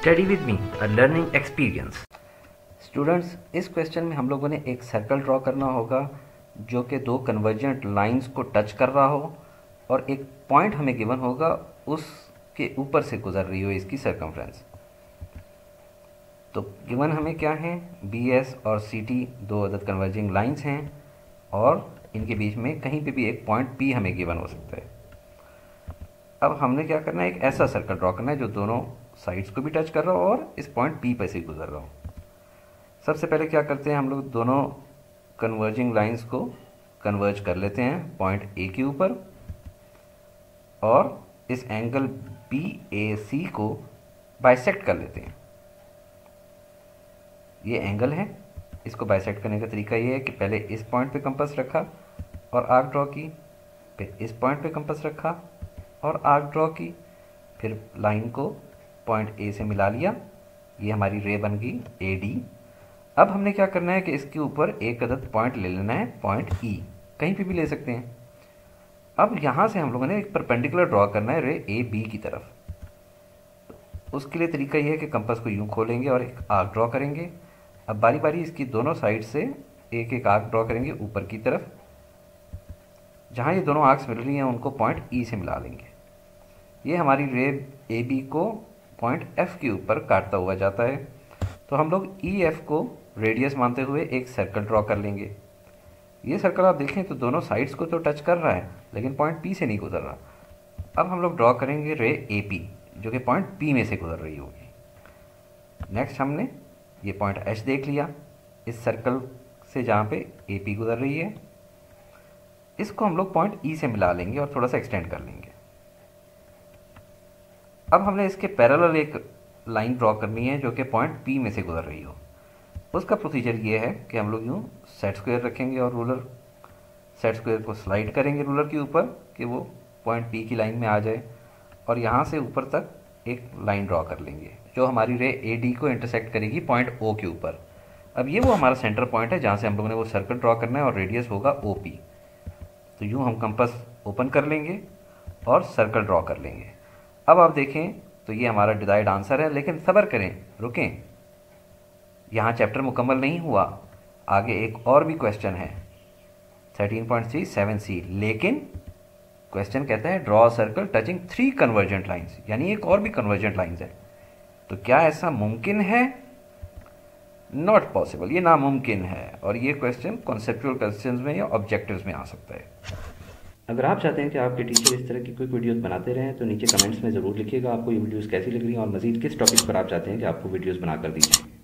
Study with me a learning experience. Students, इस question में हम लोगों ने एक सर्कल ड्रॉ करना होगा जो कि दो कन्वर्जेंट लाइंस को टच कर रहा हो और एक पॉइंट हमें गिवन होगा उसके ऊपर से गुजर रही हो इसकी सर्कमफ्रेंस। तो गिवन हमें क्या है, बी एस और सी टी दो अदद कन्वर्जिंग लाइंस हैं और इनके बीच में कहीं पे भी एक पॉइंट पी हमें गिवन हो सकता है। अब हमने क्या करना है, एक ऐसा सर्कल ड्रॉ करना है जो दोनों साइड्स को भी टच कर रहा हो और इस पॉइंट पी पर से गुजर रहा हो। सबसे पहले क्या करते हैं, हम लोग दोनों कन्वर्जिंग लाइंस को कन्वर्ज कर लेते हैं पॉइंट ए के ऊपर और इस एंगल बी ए सी को बाइसेक्ट कर लेते हैं। ये एंगल है, इसको बाइसेक्ट करने का तरीका ये है कि पहले इस पॉइंट पे कंपास रखा और आर्क ड्रॉ की, फिर इस पॉइंट पे कंपास रखा और आर्क ड्रॉ की, फिर लाइन को पॉइंट ए से मिला लिया। ये हमारी रे बन गई ए डी। अब हमने क्या करना है कि इसके ऊपर एक अदद पॉइंट ले लेना है, पॉइंट ई, कहीं पर भी ले सकते हैं। अब यहाँ से हम लोगों ने एक परपेंडिकुलर ड्रॉ करना है रे ए बी की तरफ। उसके लिए तरीका ये है कि कंपास को यूँ खोलेंगे और एक आर्क ड्रॉ करेंगे। अब बारी बारी इसकी दोनों साइड से एक एक आर्क ड्रॉ करेंगे ऊपर की तरफ। जहाँ ये दोनों आर्क्स मिल रही हैं उनको पॉइंट ई से मिला लेंगे। ये हमारी रे ए बी को पॉइंट एफ के ऊपर काटता हुआ जाता है। तो हम लोग ई एफ को रेडियस मानते हुए एक सर्कल ड्रॉ कर लेंगे। ये सर्कल आप देखें तो दोनों साइड्स को तो टच कर रहा है लेकिन पॉइंट पी से नहीं गुजर रहा। अब हम लोग ड्रॉ करेंगे रे ए पी जो कि पॉइंट पी में से गुजर रही होगी। नेक्स्ट हमने ये पॉइंट एच देख लिया, इस सर्कल से जहाँ पे ए पी गुजर रही है, इसको हम लोग पॉइंट ई से मिला लेंगे और थोड़ा सा एक्सटेंड कर लेंगे। अब हमने इसके पैरेलल एक लाइन ड्रॉ करनी है जो कि पॉइंट पी में से गुजर रही हो। उसका प्रोसीजर ये है कि हम लोग यूँ सेट स्क्वायर रखेंगे और रूलर सेट स्क्वायर को स्लाइड करेंगे रूलर के ऊपर कि वो पॉइंट पी की लाइन में आ जाए और यहाँ से ऊपर तक एक लाइन ड्रॉ कर लेंगे जो हमारी रे ए डी को इंटरसेक्ट करेगी पॉइंट ओ के ऊपर। अब ये वो हमारा सेंटर पॉइंट है जहाँ से हम लोगों ने वो सर्कल ड्रॉ करना है और रेडियस होगा ओ पी। तो यूँ हम कंपास ओपन कर लेंगे और सर्कल ड्रॉ कर लेंगे। अब आप देखें तो ये हमारा डिजायर्ड आंसर है, लेकिन सब्र करें, रुकें, यहाँ चैप्टर मुकम्मल नहीं हुआ। आगे एक और भी क्वेश्चन है 13.37C, लेकिन क्वेश्चन कहता है draw circle touching 3 convergent lines, यानी एक और भी कन्वर्जेंट लाइंस है। तो क्या ऐसा मुमकिन है? नॉट पॉसिबल, ये नामुमकिन है। और ये क्वेश्चन कॉन्सेप्चुअल क्वेश्चंस में या ऑब्जेक्टिव्स में आ सकता है। अगर आप चाहते हैं कि आपके टीचर इस तरह की क्विक वीडियोज़ बनाते रहें तो नीचे कमेंट्स में ज़रूर लिखिएगा आपको ये वीडियोज़ कैसी लग रही हैं और मज़ीद किस टॉपिक पर आप चाहते हैं कि आपको वीडियोज़ बनाकर दी जाएँ।